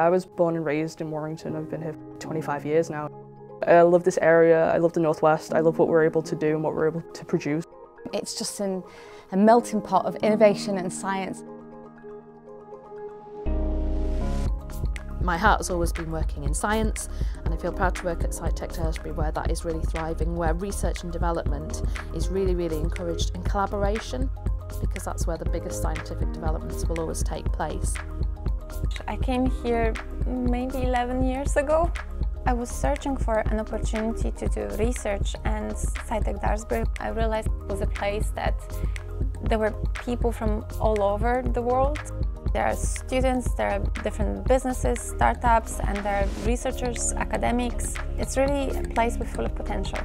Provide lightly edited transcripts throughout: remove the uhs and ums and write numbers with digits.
I was born and raised in Warrington. I've been here for 25 years now. I love this area, I love the Northwest, I love what we're able to do and what we're able to produce. It's just a melting pot of innovation and science. My heart's always been working in science, and I feel proud to work at Sci-Tech Daresbury, where that is really thriving, where research and development is really, really encouraged, and collaboration, because that's where the biggest scientific developments will always take place. I came here maybe 11 years ago. I was searching for an opportunity to do research, and Sci-Tech Daresbury, I realized it was a place that there were people from all over the world. There are students, there are different businesses, startups, and there are researchers, academics. It's really a place with full of potential.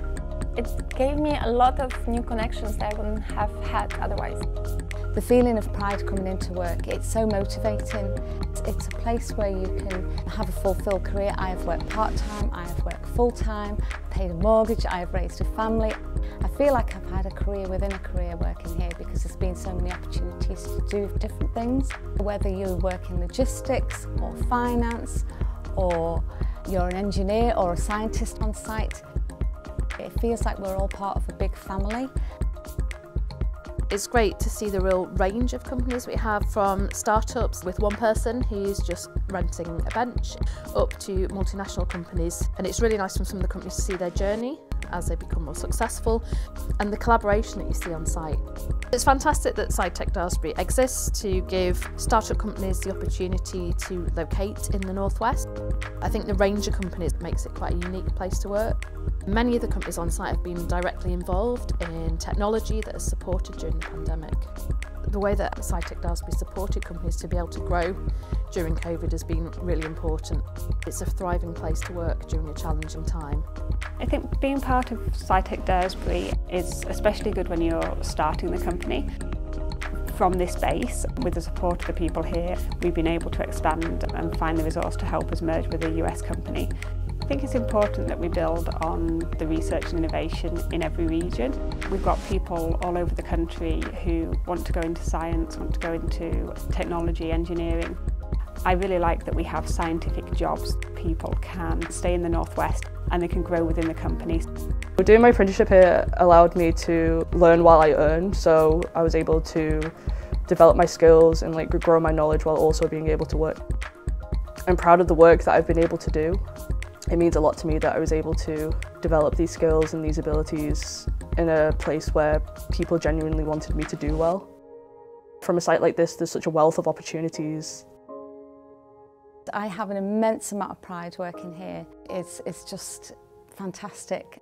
It gave me a lot of new connections that I wouldn't have had otherwise. The feeling of pride coming into work, it's so motivating. It's a place where you can have a fulfilled career. I have worked part-time, I have worked full-time, paid a mortgage, I have raised a family. I feel like I've had a career within a career working here, because there's been so many opportunities to do different things. Whether you work in logistics or finance, or you're an engineer or a scientist on site, it feels like we're all part of a big family. It's great to see the real range of companies we have, from startups with one person who's just renting a bench up to multinational companies, and it's really nice from some of the companies to see their journey as they become more successful and the collaboration that you see on site. It's fantastic that Sci-Tech Daresbury exists to give startup companies the opportunity to locate in the Northwest. I think the range of companies makes it quite a unique place to work. Many of the companies on site have been directly involved in technology that is supported during the pandemic. The way that Sci-Tech Daresbury supported companies to be able to grow during COVID has been really important. It's a thriving place to work during a challenging time. I think being part of Sci-Tech Daresbury is especially good when you're starting the company. From this base, with the support of the people here, we've been able to expand and find the resource to help us merge with a US company. I think it's important that we build on the research and innovation in every region. We've got people all over the country who want to go into science, want to go into technology, engineering. I really like that we have scientific jobs. People can stay in the Northwest and they can grow within the company. Doing my apprenticeship here allowed me to learn while I earned, so I was able to develop my skills and grow my knowledge while also being able to work. I'm proud of the work that I've been able to do. It means a lot to me that I was able to develop these skills and these abilities in a place where people genuinely wanted me to do well. From a site like this, there's such a wealth of opportunities. I have an immense amount of pride working here. It's just fantastic.